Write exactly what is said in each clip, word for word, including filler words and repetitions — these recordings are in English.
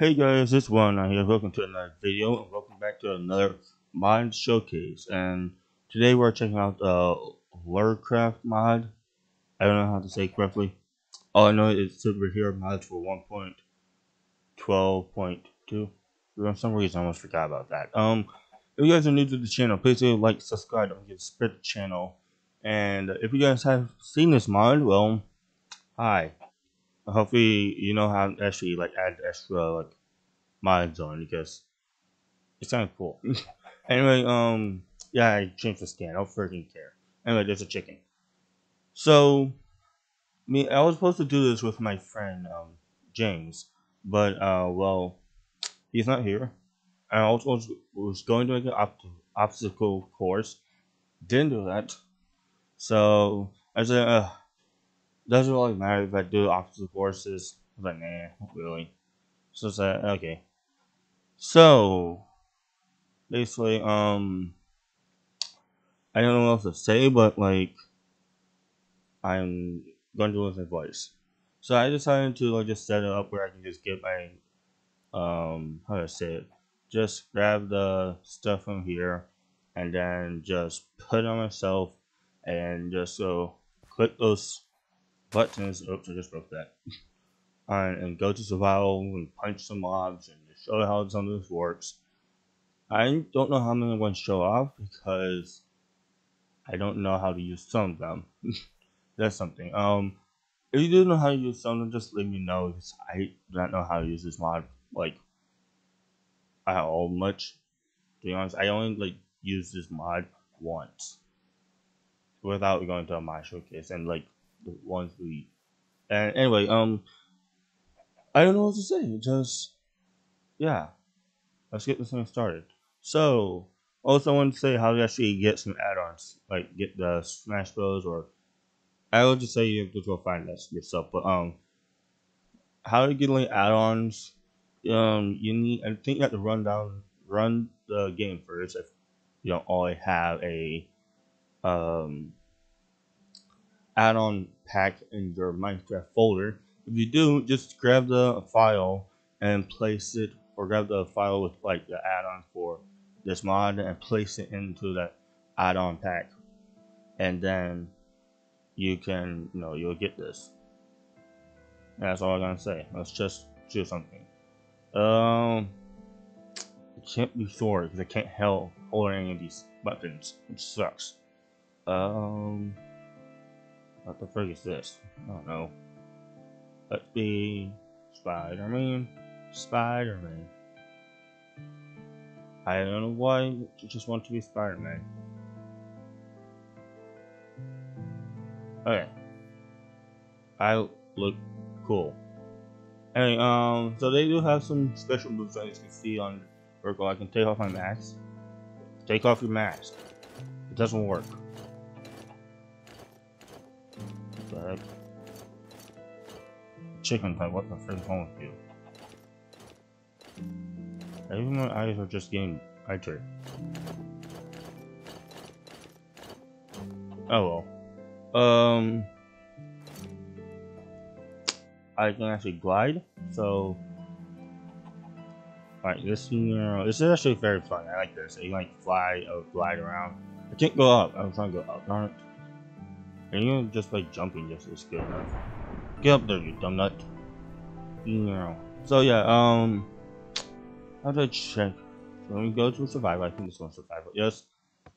Hey guys, it's Wana here. Welcome to another video and welcome back to another mod showcase. And today we're checking out the uh, Lucraft mod. I don't know how to say it correctly. All I know is superhero mods for one point twelve point two. For some reason, I almost forgot about that. Um, if you guys are new to the channel, please leave a like, subscribe, don't forget to spread the channel. And if you guys have seen this mod, well, hi. Hopefully you know how to actually like add extra like mods on, because it's kind of cool. Anyway, um yeah, I changed the skin. I don't freaking care. Anyway, there's a chicken. So I mean, I was supposed to do this with my friend um James, but uh well, he's not here. I also was, was going to make an op obstacle course. Didn't do that. So I said uh doesn't really matter if I do obstacle courses. I was like, nah, not really. So it's like, okay. So basically, um, I don't know what else to say, but like, I'm going to do it with my voice. So I decided to like just set it up where I can just get my, um, how do I say it? Just grab the stuff from here, and then just put it on myself, and just so click those buttons. Oops, I just broke that. Alright, and go to survival and punch some mobs and just show how some of this works. I don't know how many I'm going to show off because I don't know how to use some of them. That's something. Um, if you do know how to use some of them, just let me know, because I do not know how to use this mod like at all much. To be honest, I only like use this mod once without going to a mod showcase and like the ones we, and anyway, um, I don't know what to say. Just, yeah, let's get this thing started. So, also I want to say how to actually get some add-ons, like get the Smash Bros, or I would just say you have to go find that yourself. But um, how to get like add-ons? Um, you need, I think you have to run down, run the game first if you don't already have a um. add-on pack in your Minecraft folder. If you do, just grab the file and place it, or grab the file with like the add-on for this mod and place it into that add-on pack, and then you can, you know, you'll get this. That's all I'm gonna say. Let's just do something. Um, I can't be sure because I can't hold hold any of these buttons. It sucks. Um. What the frick is this? I don't know. Let's be Spider-Man. Spider-Man. I don't know why you just want to be Spider-Man. Okay. I look cool. Anyway, um, so they do have some special moves that you can see on Virgo. I can take off my mask. Take off your mask. It doesn't work. Like, chicken, like what the frick is wrong with you? Even my eyes are just getting tighter. Oh well. Um, I can actually glide. So, like this, you know, this is actually very fun. I like this. You can, like fly or glide around. I can't go up. I'm trying to go up. Darn it. And you know, just like jumping just is good enough. Get up there, you dumb nut. No. So yeah, um how do I check? So we go to survival. I think this one's survival. Yes.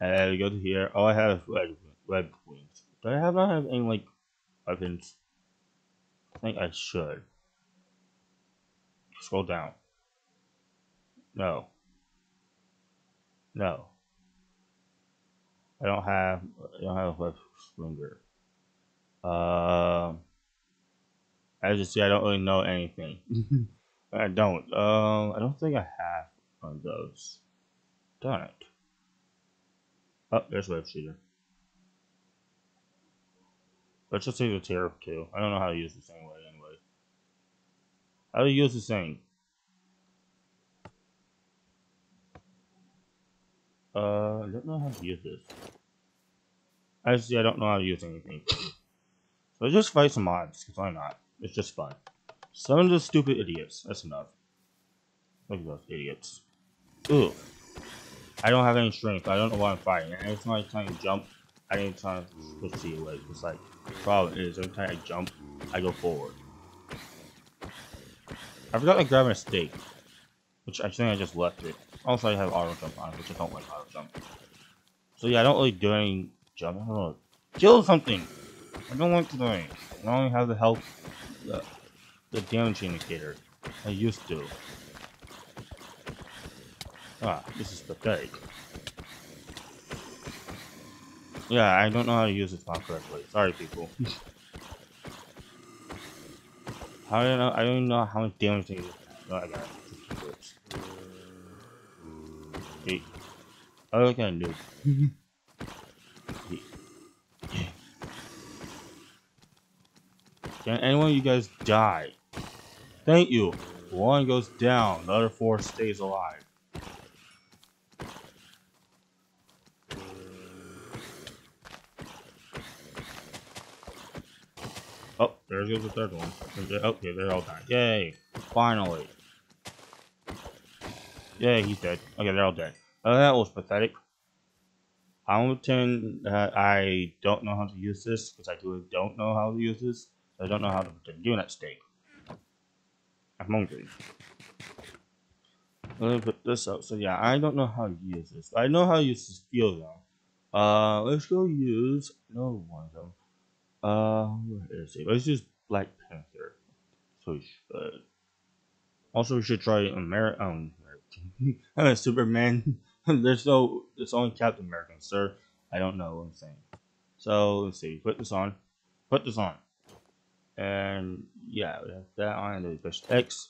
And we go to here. All I have is web, web wings. Do I have not have any like weapons? I think I should. Scroll down. No. No. I don't have I don't have a web slinger. Uh, as you see, I don't really know anything. I don't. Um, I don't think I have one of those. Darn it. Oh, there's web shooter. Let's just take the tier up too. I don't know how to use this anyway. Anyway, how do you use this thing? Uh, I don't know how to use this. Actually, I don't know how to use anything. So I just fight some mobs, because why not? It's just fun. Some of the stupid idiots. That's enough. Look at those idiots. Ooh. I don't have any strength. I don't know why I'm fighting. Every time I try to jump, I need to try to switch to your legs. It's like, the problem is, every time I jump, I go forward. I forgot to grab a steak, which I think I just left it. Also, I have auto jump on it, which I don't like auto jump. So yeah, I don't really do any jump. I don't know. Kill something! I don't like to do anything. I don't have the health, the, the damage indicator. I used to. Ah, this is pathetic. Yeah, I don't know how to use this mod correctly. Sorry, people. How do I know? I don't even know how much damage they do. No, I got it. I look at a noob. Can anyone of you guys die? Thank you. One goes down, the other four stays alive. Oh, there goes the third one. Okay, they're all dying. Yay! Finally. Yay, he's dead. Okay, they're all dead. Uh, that was pathetic. I'm gonna pretend that I don't know how to use this because I really don't know how to use this. I don't know how to pretend doing that steak. I'm hungry. Let me put this up. So yeah, I don't know how to use this. I know how to use this field though. Uh, let's go use no one of them. Uh, where is it? Let's use Black Panther. So we should. Also, we should try Ameri um, American. I mean, Superman. There's no. It's only Captain American, sir. I don't know what I'm saying. So let's see. Put this on. Put this on. And yeah, we have that on. There's press X.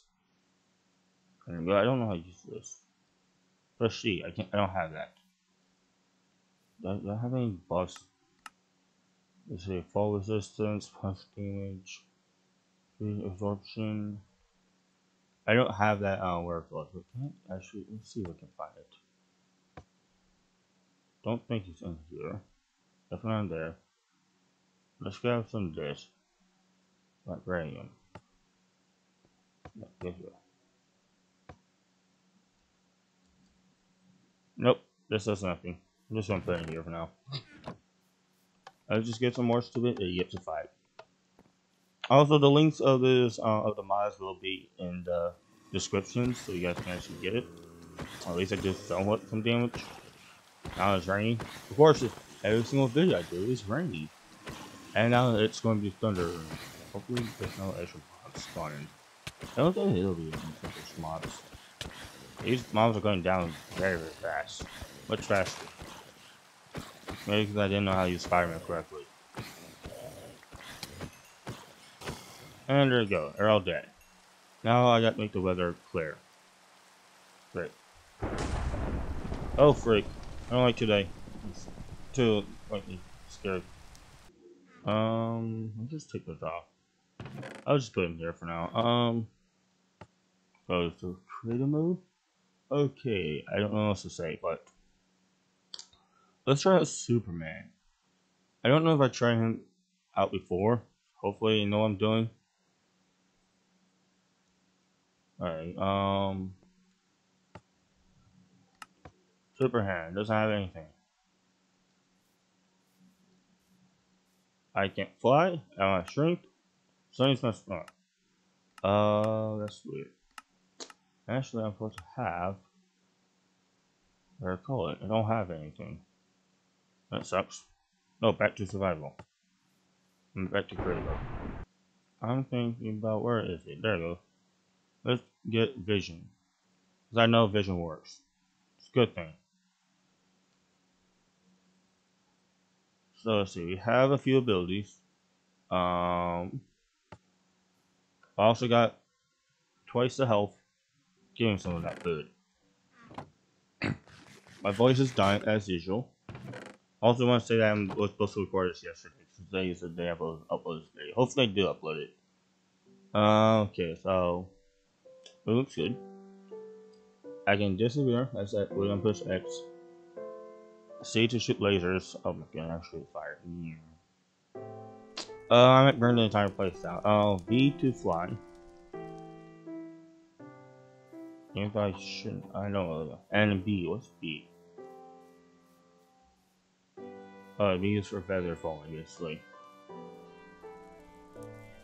And I don't know how to use this. Press C. I can't. I don't have that. Do I, do I have any buffs? Let's see, fall resistance, punch damage, absorption. I don't have that uh, word for it. Can't actually, let's see if we can find it. Don't think it's in here. Definitely not there. Let's grab some of this. Like radium. Nope, this does nothing. I'm just gonna put it in here for now. I'll just get some more stupid idiots to fight. Also, the links of this uh, of the mods will be in the description, so you guys can actually get it. Or at least I do somewhat some damage. Now it's rainy. Of course, every single video I do is rainy, and now it's going to be thunder. Hopefully, there's no extra mods spawning. I don't think it'll be extra mods. These mobs are going down very, very fast, much faster. Maybe because I didn't know how to use Spider-Man correctly. And there we go. They're all dead. Now I gotta make the weather clear. Great. Oh, freak. I don't like today. It's too like, scary. Um, I'll just take this off. I'll just put him here for now. Um, go to creative mode. Okay, I don't know what else to say, but let's try out Superman. I don't know if I tried him out before. Hopefully you know what I'm doing. Alright, um... Superman doesn't have anything. I can't fly. I don't have strength. Something's not smart. Uh, that's weird. Actually, I'm supposed to have... What do I call it? I don't have anything. That sucks. No, back to survival. I'm back to critical. I'm thinking about where is it? There it goes. Let's get vision. Because I know vision works. It's a good thing. So let's see. We have a few abilities. Um, I also got twice the health. Give him some of that food. My voice is dying as usual. Also want to say that I was supposed to record this yesterday. Today is the day I will upload this video. Hopefully I do upload it. Uh, okay, so it looks good. I can disappear. That's that. We're gonna push X. C to shoot lasers. Oh my god, I shoot fire. Yeah. Uh, I might burn the entire place down. Oh, uh, V to fly. You guys shouldn't. I know. And B. What's B? Oh, B is for feather fall, obviously.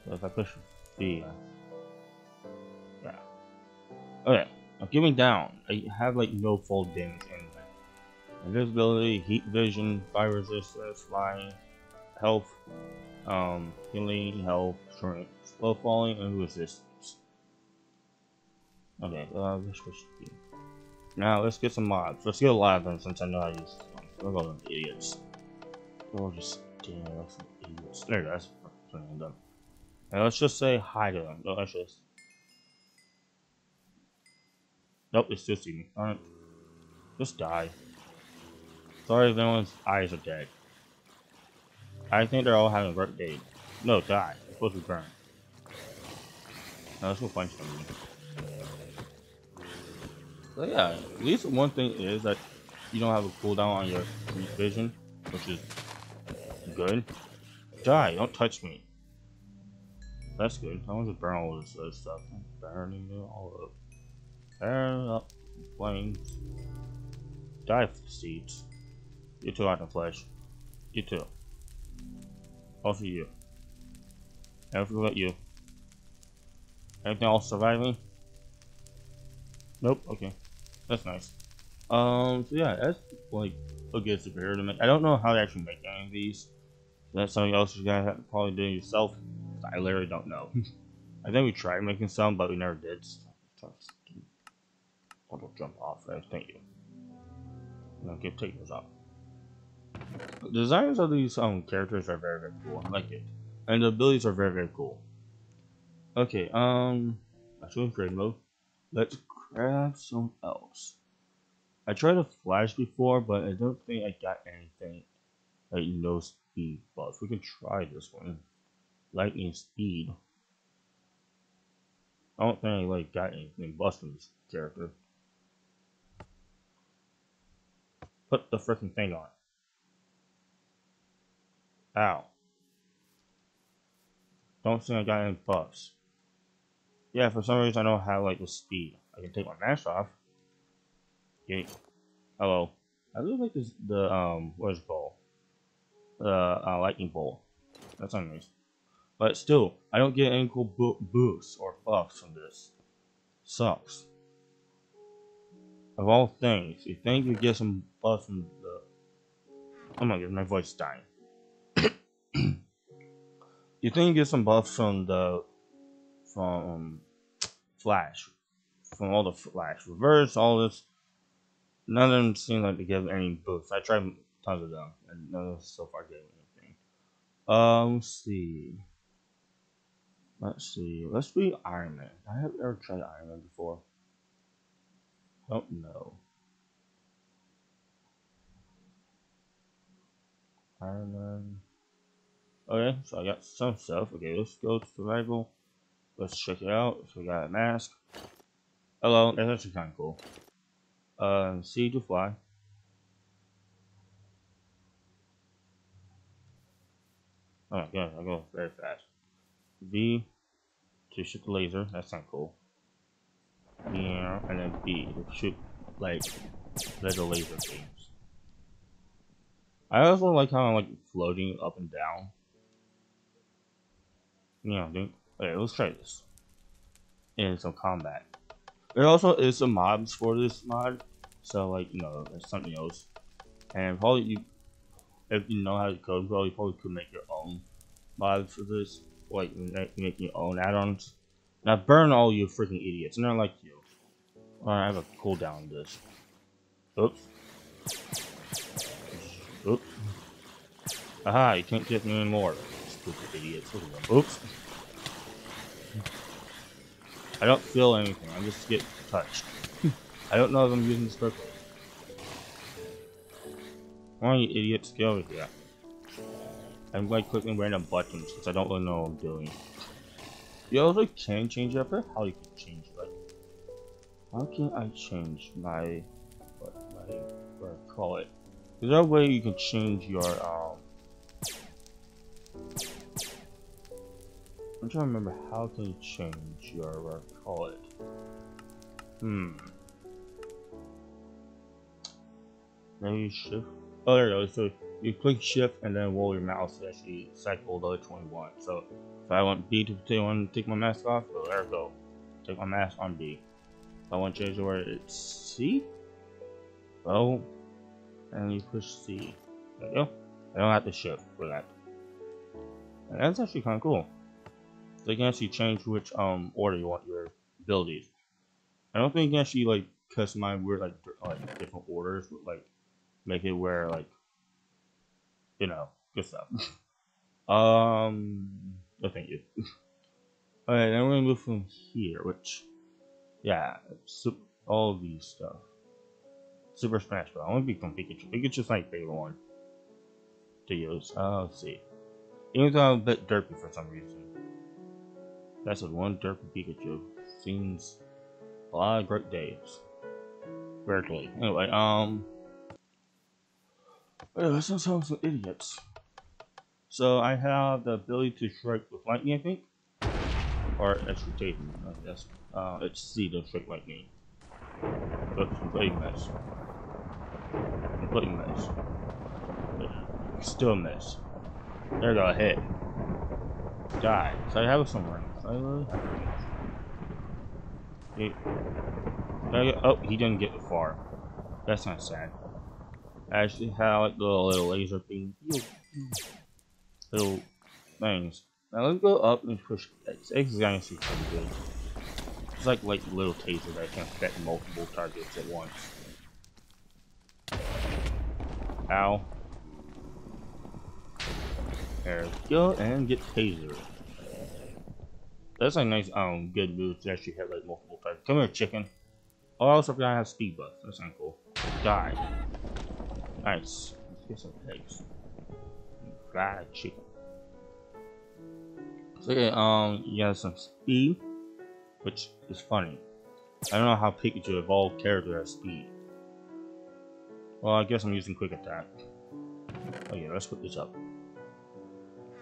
So if I push B, yeah. Okay, I'm giving down. I have like no fall damage anyway. Invisibility, heat vision, fire resistance, flying, health, um, healing, health, strength, slow falling, and resistance. Okay, uh, let's push B. Now let's get some mods. Let's get a lot of them since I know I use them. Look at all them idiots. We'll just damn, that's some idiots. There, that's plenty of. And let's just say hi to them. No, let's just. Nope, they still see me. Alright. Just die. Sorry if anyone's eyes are dead. I think they're all having a great day. No, die. It's supposed to be burned. Now let's go punch them. So yeah, at least one thing is that you don't have a cooldown on your vision, which is good. Die, don't touch me. That's good. I want to burn all this other stuff. I'm burning it all up. Burn up flames. Die for the seeds. You too, out of flesh. You too. Also you. Never forget you. Everything else surviving? Nope, okay. That's nice. Um, so yeah, that's like a good superhero to make. I don't know how to actually make any of these. That's something else you guys have to probably do yourself. I literally don't know. I think we tried making some, but we never did. So I'll jump off there. Thank you. I'm gonna keep taking this off. The designs of these um characters are very very cool. I like it, and the abilities are very very cool. Okay, um, I should upgrade mode. Let's grab some else. I tried to flash before, but I don't think I got anything like no speed buff. We can try this one. Lightning speed. I don't think I like got anything busting this character. Put the freaking thing on. Ow. Don't think I got any buffs. Yeah, for some reason I don't have like the speed. I can take my mask off. Yay. Hello. I really like this the um what is it called? The uh, lightning bolt. That's not nice. But still, I don't get any cool bo boosts or buffs from this. Sucks. Of all things, you think you get some buffs from the. Oh my god, my voice is dying. You think you get some buffs from the. From. Flash. From all the Flash. Reverse, all this. None of them seem like they give any boosts. I tried tons of them, and none of them so far gave anything. Um, let's see. Let's see. Let's be Iron Man. I have ever tried Iron Man before. Don't know. Iron Man. Okay, so I got some stuff. Okay, let's go to survival. Let's check it out. So we got a mask. Hello, that's actually kind of cool. Uh, see to fly. Oh my god, I go very fast. V to shoot the laser, that's not cool. Yeah, and then B to shoot like the laser beams. I also like how I'm like floating up and down. Yeah, dude. Okay, let's try this. In some combat. There also is some mobs for this mod, so like you know, there's something else. And probably you, if you know how to code, probably you probably could make your own mods for this. Like make your own add-ons. Now burn all you freaking idiots, and they're like you. Alright, I have a cooldown on this. Oops. Oops. Aha, you can't get me anymore. Stupid idiots. Oops. I don't feel anything, I just get touched. I don't know if I'm using this purple. Why don't you idiots get over here? I'm like clicking random buttons because I don't really know what I'm doing. You also can change it up here. How you can change it? Like, how can I change my what, my what I call it? Is there a way you can change your um? I'm trying to remember how can you change your what I call it? Hmm. Now you shift. Oh, there you go. So you click shift and then roll your mouse to actually cycle the twenty-one. So if I want B to twenty-one, take my mask off. So there we go. Take my mask on B. If I want to change the word, it's C. Oh, and you push C. There you go. I don't have to shift for that. And that's actually kind of cool. So you can actually change which um order you want your abilities. I don't think you can actually like customize weird like like different orders, but like make it where like you know good stuff. um, no thank you. All right, then we're gonna move from here, which yeah, all of these stuff. Super Smash Bros. I want to become Pikachu. Pikachu's my favorite one to use. Uh, let's see. Even though I'm a bit derpy for some reason. That's with one derpy Pikachu. Seems a lot of great days. Weirdly. Anyway, um. Anyway, since I was an idiot. So I have the ability to strike with lightning, I think. Or actually taping, I guess. Uh, it's C to strike lightning. But completely mess. Completely mess. But still mess. There we go, hit. Die. So I have it somewhere. I really have it. Okay. Oh, he didn't get far. That's not sad. I actually had like the little laser thing. Little things. Now let's go up and push X. X is gonna see pretty good. It's like like little tasers that can affect multiple targets at once. Ow. There we go, and get taser. That's a nice, um, good move to actually hit like multiple times. Come here, chicken. Oh, I also forgot I have speed buff. That's not cool. Die. Nice. Let's get some eggs. Fly chicken. So, okay, um, you have some speed, which is funny. I don't know how Pikachu evolved character has speed. Well, I guess I'm using quick attack. Oh yeah, let's put this up.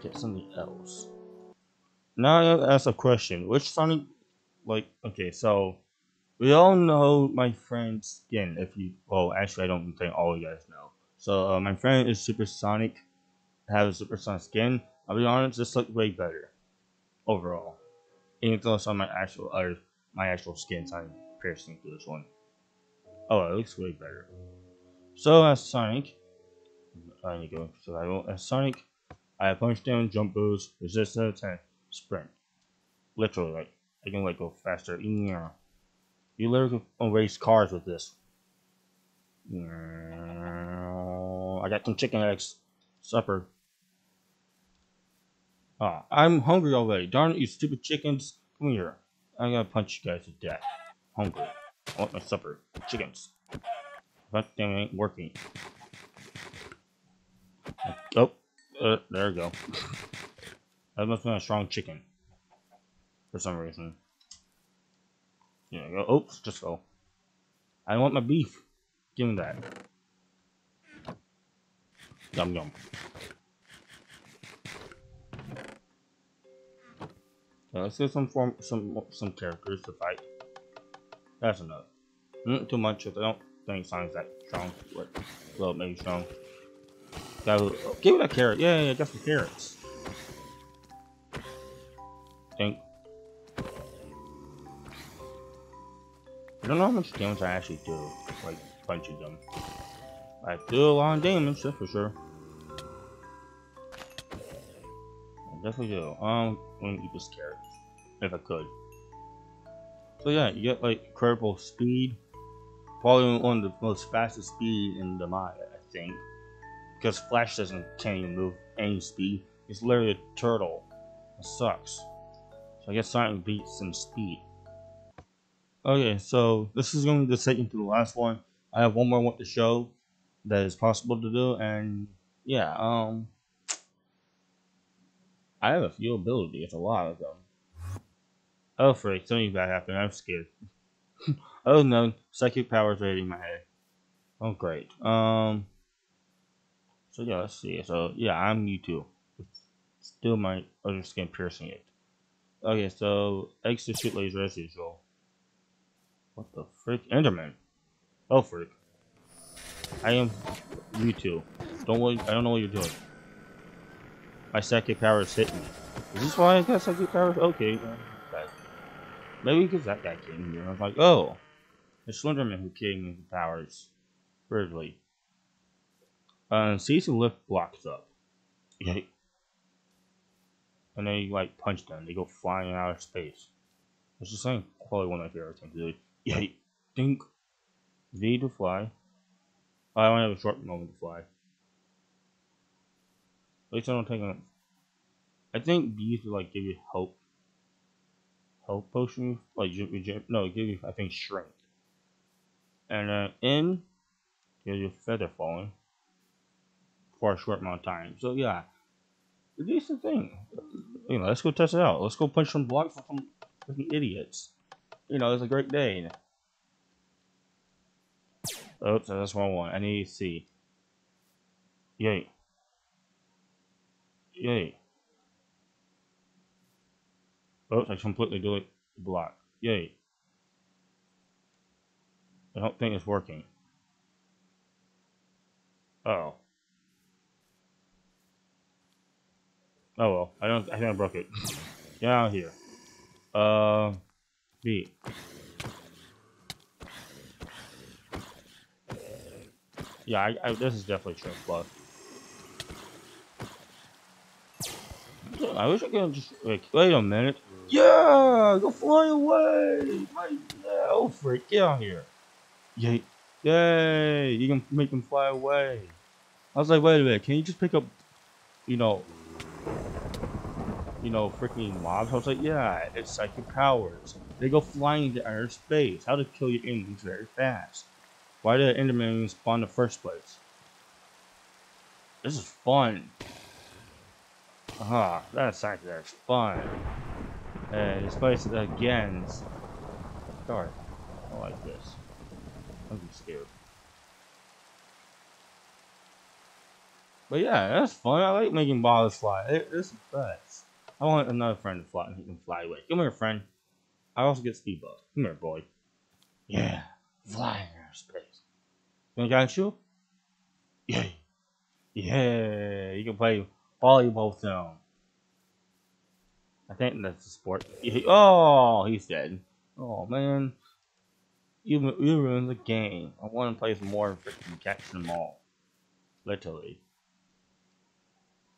Get something else. Now I ask a question. Which Sonic, like, okay, so we all know my friend's skin. If you, well, actually, I don't think all you guys know. So uh, my friend is Super Sonic, has a Super Sonic skin. I'll be honest, this looks way better overall. Even though it's on my actual, uh, my actual skin, so I'm piercing through this one. Oh, it looks way better. So as Sonic, I need to go survival. As Sonic. I have punch down, jump boost, resistance, and sprint. Literally, like, I can, like, go faster. Yeah. You literally can race cars with this. Yeah. I got some chicken eggs. Supper. Ah, I'm hungry already. Darn it, you stupid chickens. Come here. I'm gonna punch you guys to death. Hungry. I want my supper. Chickens. That thing ain't working. Oh. Uh, there we go. That must have been a strong chicken. For some reason. Yeah, go. Oops, just go. I want my beef. Give me that. Yum yum. Okay, let's get some form, some some characters to fight. That's enough. Not too much. If I don't think Sonic's that strong. Well, maybe strong. Will, oh, give me that carrot. Yeah, yeah, I got some carrots. Think. I don't know how much damage I actually do, like, punching them. I do a lot of damage, that's for sure. I definitely do. Um, I'm gonna eat this carrot, if I could. So yeah, you get, like, incredible speed. Probably one of the most fastest speed in the mod, I think. Because Flash doesn't can't even move any speed. It's literally a turtle. It sucks. So I guess Sonic beats some speed. Okay, so this is going to be the second to the last one. I have one more one to show that is possible to do, and yeah, um, I have a few abilities. It's a lot of them. Oh freak! Something bad happened. I'm scared. Oh no! Psychic powers right in my head. Oh great. Um. So yeah, let's see. So yeah, I'm Mewtwo. It's still my other skin piercing it. Okay, so X to shoot laser as usual. What the frick? Enderman. Oh frick. I am you two. Don't worry, I don't know what you're doing. My psychic powers hit me. Is this why I got psychic powers? Okay. Maybe because that guy came in here. I was like, oh. The Slenderman who came in with powers. Weirdly. Uh, so you used to lift blocks up. Yeah. And then you like punch them. They go flying out of space. It's just saying probably one of my favorite things. Like, yeah, think. V to fly. Oh, I only have a short moment to fly. At least I don't take on. I think these would like give you help. Health potion, like no, give you I think shrink, and uh, in gives you feather falling for a short amount of time. So yeah, a decent thing. You know, let's go test it out. Let's go punch some blocks with some freaking idiots. You know, it's a great day. Oops, that's one one. I need to see. Yay! Yay! Oops, I completely delete the block. Yay. I don't think it's working. Uh oh. Oh well. I don't I think I broke it. Get out of here. Uh B. Yeah, I, I this is definitely trick bluff. I wish I could just like wait a minute. Yeah, go fly away! Right now, freak, get out here! Yay! Yay! You can make them fly away. I was like, wait a minute, can you just pick up, you know, you know, freaking mobs? I was like, yeah, it's psychic powers. They go flying into outer space. How to kill your enemies very fast? Why did Enderman spawn in the first place? This is fun. Aha! Uh-huh, that's actually that's fun. Hey, this place again. Darn. I like this. I'm scared. But yeah, that's fun. I like making balls fly. It, it's the best. I want another friend to fly and he can fly away. Come here, friend. I also get speed bugs. Come here, boy. Yeah. Flying in space. Gonna catch you? Yeah. Yeah. You can play volleyball with them. I think that's the sport. Oh, he's dead. Oh man, you you ruined the game. I want to play some more freaking catch them all, literally.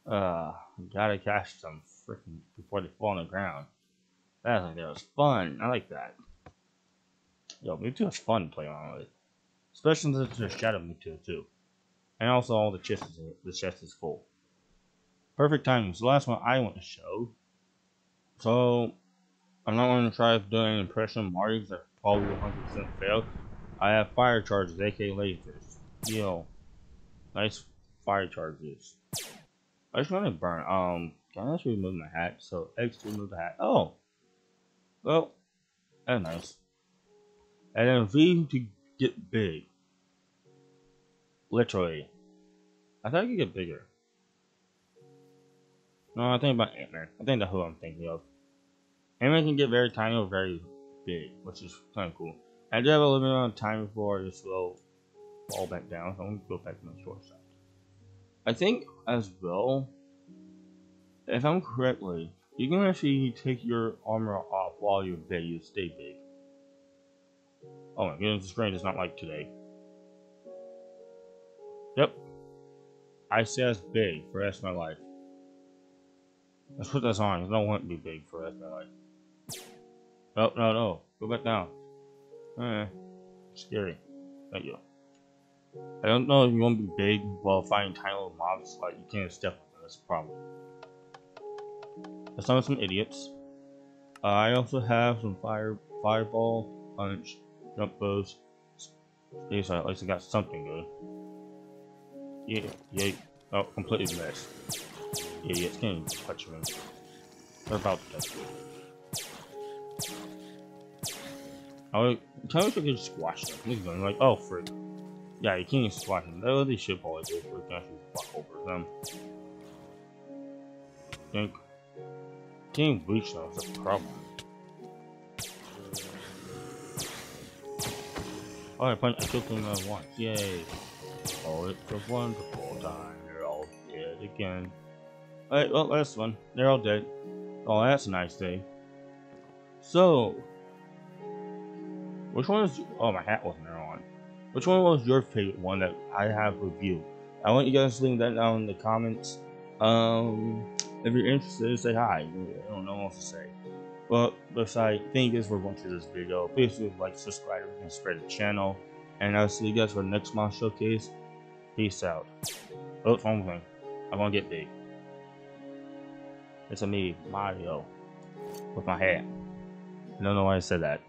Uh, gotta catch them freaking before they fall on the ground. That's like that was fun. I like that. Yo, Mewtwo is fun to play around with, especially since there's Shadow Mewtwo too, and also all the chests. The chest is full. Perfect timing. So the last one I want to show. So, I'm not going to try to do an impression of Mario because I probably one hundred percent failed. I have fire charges, aka lasers. Yo, nice fire charges. I just want to burn. Um, can I just remove my hat? So, X to remove the hat. Oh, well, that's nice. And then V to get big. Literally. I thought I could get bigger. No, I think about Ant-Man. I think that's who I'm thinking of. Ant-Man can get very tiny or very big, which is kind of cool. I do have a little bit of time before this will fall back down, so I'm going to go back to my short side. I think, as well, if I'm correctly, you can actually take your armor off while you're big, you stay big. Oh my goodness, this rain is not like today. Yep. I say that's big for the rest of my life. Let's put this on, because I don't want it to be big for us. Like, no, no, no. Go back down. Eh, scary. Thank you. I don't know if you want to be big while fighting tiny little mobs. Like, you can't step on them. That's a problem. Let's summon some idiots. Uh, I also have some fire, fireball, punch, jump bows. These are at least I got something good. Yeah, yeah. Oh, completely messed. Yeah, yeah, it's getting touch room. They're about to touch room. Tell me if you can squash them. Look at them, like, oh, frick. Yeah, you can't even squash them. That really should probably do. We can actually walk over them. Think. Can't reach them, that's a problem. All right, fine. I took them at once. Yay! Oh, it's a wonderful time. They're all dead again. All right, well, last one. They're all dead. Oh, that's a nice day. So, which one is? Oh, my hat wasn't there on. Which one was your favorite one that I have reviewed? I want you guys to leave that down in the comments. Um, if you're interested, say hi. I don't know what else to say. Well, besides, thank you guys for watching this video. Please do like, subscribe, and spread the channel. And I'll see you guys for the next month showcase. Peace out. Oh, phone thing. I'm gonna get big. It's a me, Mario, with my hat. I don't know why I said that.